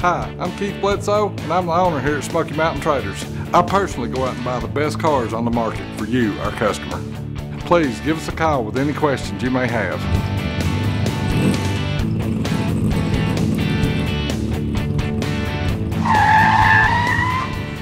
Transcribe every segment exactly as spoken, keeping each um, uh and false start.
Hi, I'm Keith Bledsoe, and I'm the owner here at Smoky Mountain Traders. I personally go out and buy the best cars on the market for you, our customer. Please give us a call with any questions you may have.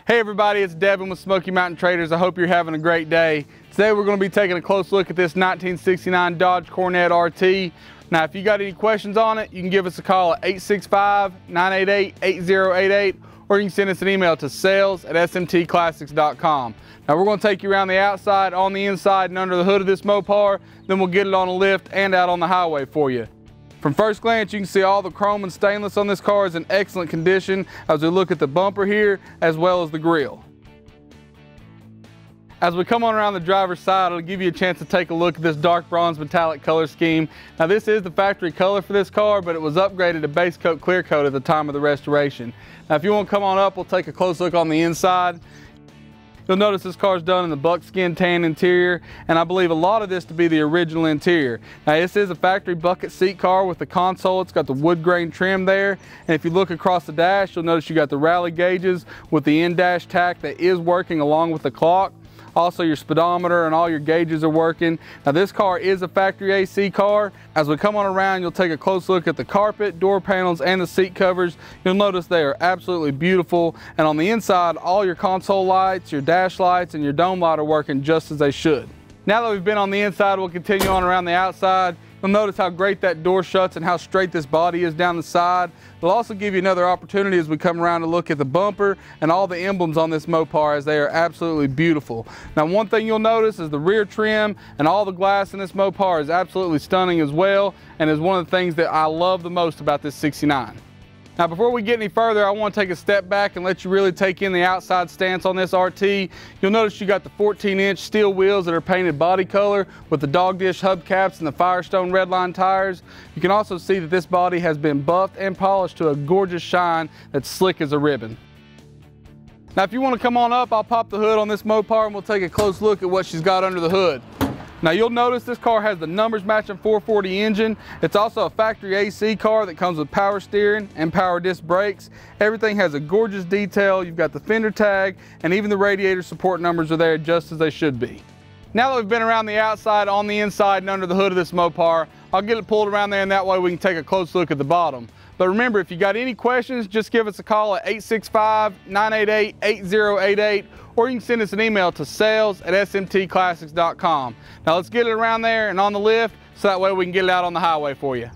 Hey everybody, it's Devin with Smoky Mountain Traders. I hope you're having a great day. Today we're going to be taking a close look at this nineteen sixty-nine Dodge Coronet R T. Now if you got any questions on it, you can give us a call at eight six five, nine eight eight, eight zero eight eight or you can send us an email to sales at S M T classics dot com. Now we're going to take you around the outside, on the inside, and under the hood of this Mopar, then we'll get it on a lift and out on the highway for you. From first glance, you can see all the chrome and stainless on this car is in excellent condition as we look at the bumper here as well as the grille. As we come on around the driver's side, it'll give you a chance to take a look at this dark bronze metallic color scheme. Now this is the factory color for this car, but it was upgraded to base coat clear coat at the time of the restoration. Now if you want to come on up, we'll take a close look on the inside. You'll notice this car's done in the buckskin tan interior, and I believe a lot of this to be the original interior. Now this is a factory bucket seat car with the console. It's got the wood grain trim there, and if you look across the dash, you'll notice you got the rally gauges with the in dash tack that is working along with the clock. Also your speedometer and all your gauges are working. Now this car is a factory A C car. As we come on around, you'll take a close look at the carpet, door panels, and the seat covers. You'll notice they are absolutely beautiful. And on the inside, all your console lights, your dash lights, and your dome light are working just as they should. Now that we've been on the inside, we'll continue on around the outside. You'll notice how great that door shuts and how straight this body is down the side. It'll also give you another opportunity as we come around to look at the bumper and all the emblems on this Mopar, as they are absolutely beautiful. Now one thing you'll notice is the rear trim and all the glass in this Mopar is absolutely stunning as well, and is one of the things that I love the most about this sixty-nine. Now before we get any further, I want to take a step back and let you really take in the outside stance on this R T. You'll notice you got the fourteen inch steel wheels that are painted body color with the dog dish hubcaps and the Firestone Redline tires. You can also see that this body has been buffed and polished to a gorgeous shine that's slick as a ribbon. Now if you want to come on up, I'll pop the hood on this Mopar and we'll take a close look at what she's got under the hood. Now you'll notice this car has the numbers matching four forty engine. It's also a factory A C car that comes with power steering and power disc brakes. Everything has a gorgeous detail. You've got the fender tag, and even the radiator support numbers are there just as they should be. Now that we've been around the outside, on the inside, and under the hood of this Mopar, I'll get it pulled around there, and that way we can take a close look at the bottom. But remember, if you got any questions, just give us a call at eight six five, nine eight eight, eight zero eight eight or you can send us an email to sales at S M T classics dot com. Now let's get it around there and on the lift so that way we can get it out on the highway for you.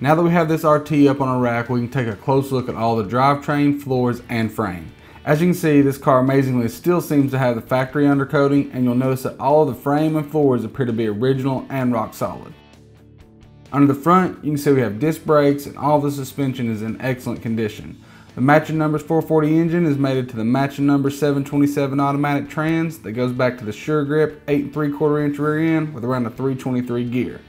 Now that we have this R T up on a rack, we can take a close look at all the drivetrain, floors, and frame. As you can see, this car amazingly still seems to have the factory undercoating, and you'll notice that all of the frame and floors appear to be original and rock solid. Under the front, you can see we have disc brakes, and all the suspension is in excellent condition. The matching numbers four forty engine is mated to the matching number seven twenty-seven automatic trans that goes back to the Sure Grip eight and three quarter inch rear end with around a three twenty-three gear.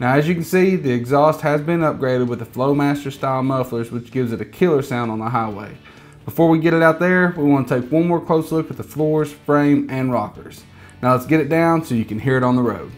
Now as you can see, the exhaust has been upgraded with the Flowmaster style mufflers, which gives it a killer sound on the highway. Before we get it out there, we want to take one more close look at the floors, frame, and rockers. Now let's get it down so you can hear it on the road.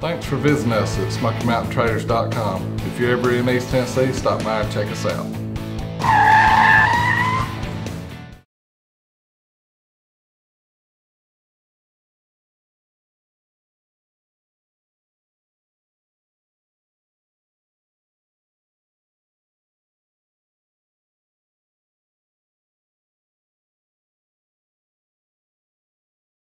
Thanks for visiting us at Smoky Mountain Traders dot com. If you're ever in East Tennessee, stop by and check us out.